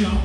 jump.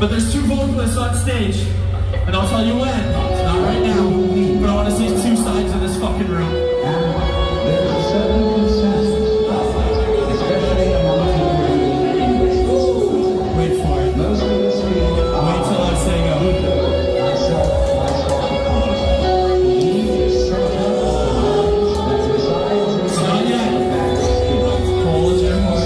But there's two vocalists on stage, and I'll tell you when. It's not right now, but I want to see two sides of this fucking room. There's a certain consensus, especially among English listeners. Wait for it. Most of us feel. Wait till I say go. Myself, my social consciousness. He is certain of the that resides in. It's not yet. Hold your horse.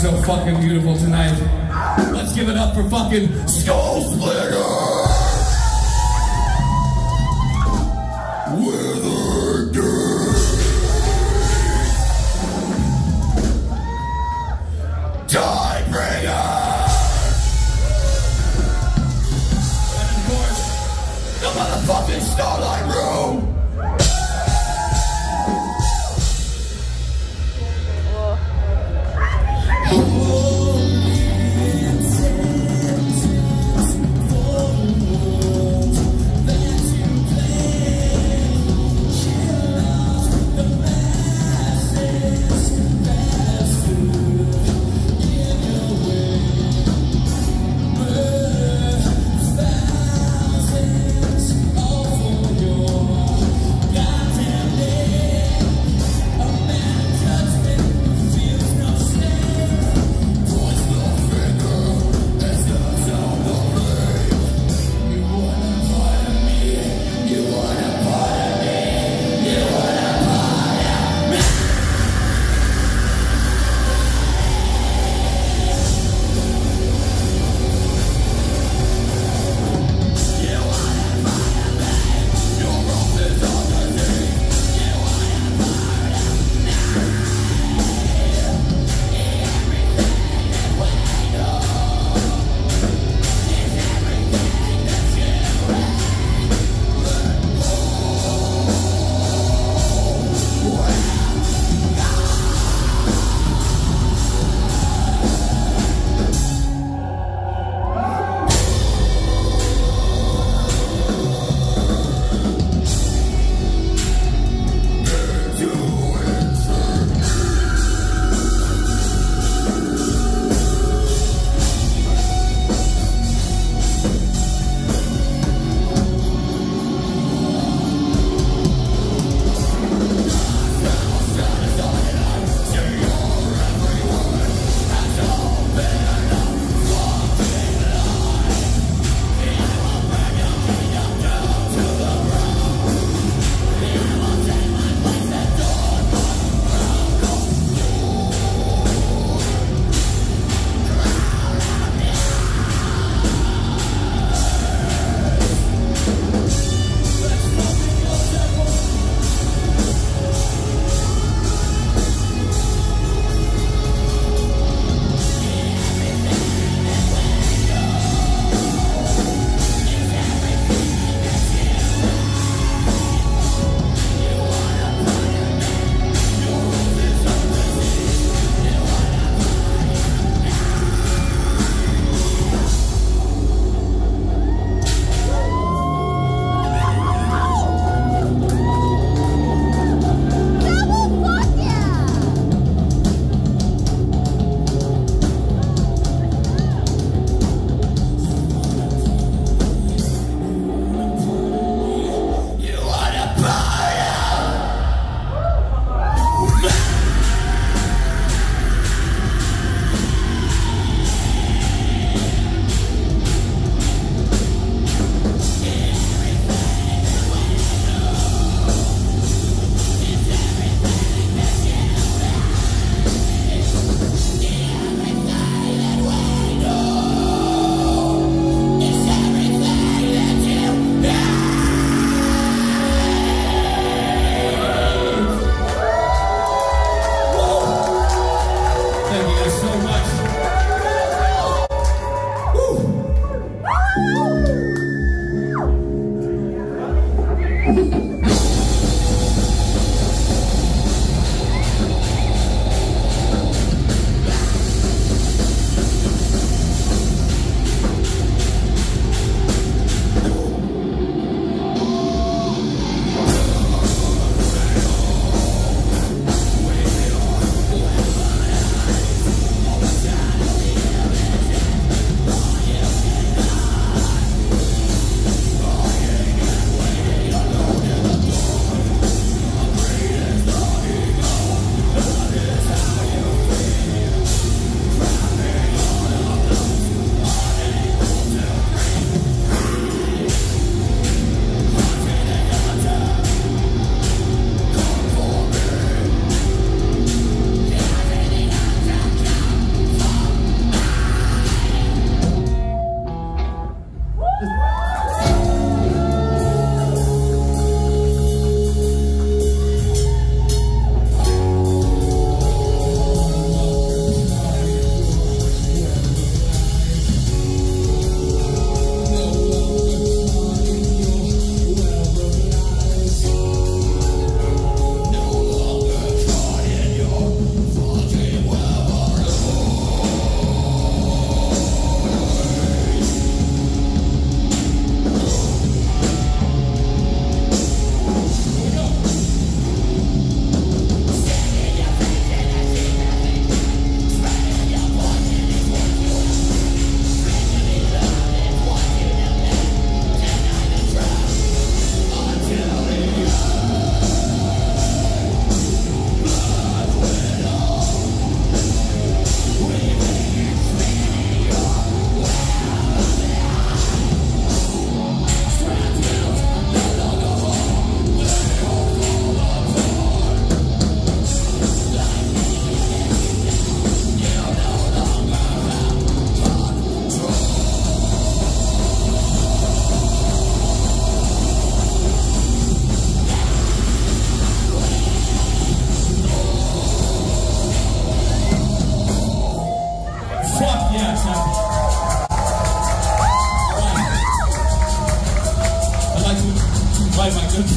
So fucking beautiful tonight. Let's give it up for fucking Skullsplitter! Withered Days! Tidebringer! And of course, the motherfucking Starlite Room!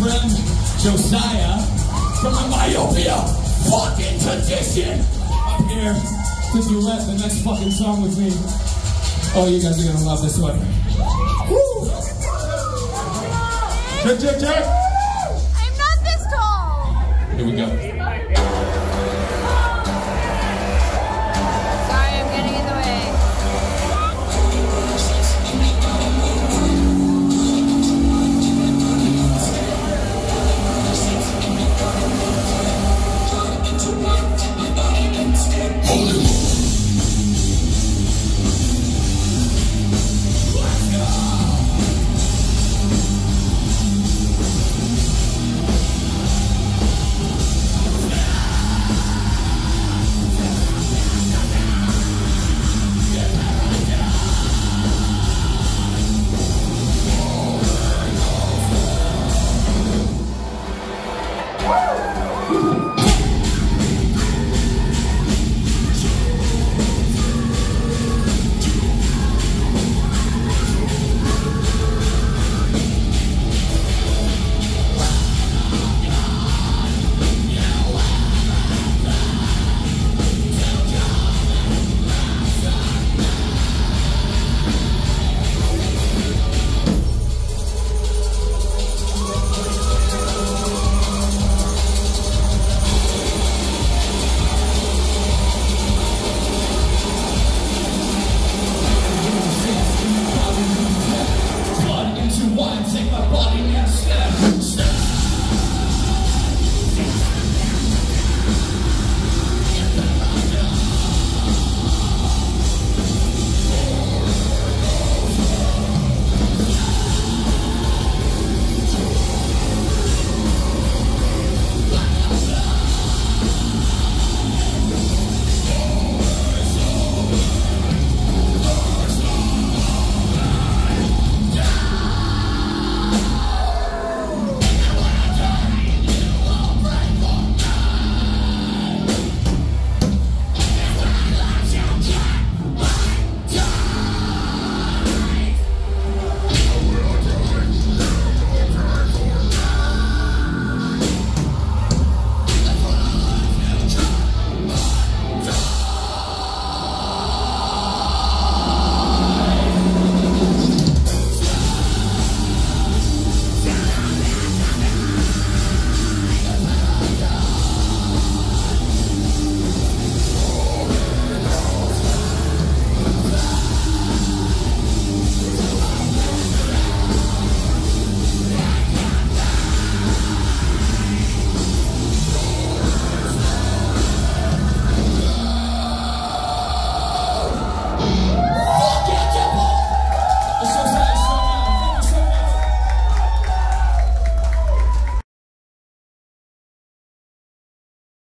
Friend Josiah from the Myopia fucking tradition up here to duet the next fucking song with me. Oh, you guys are gonna love this one. Woo! Check, check, check! I'm not this tall! Here we go.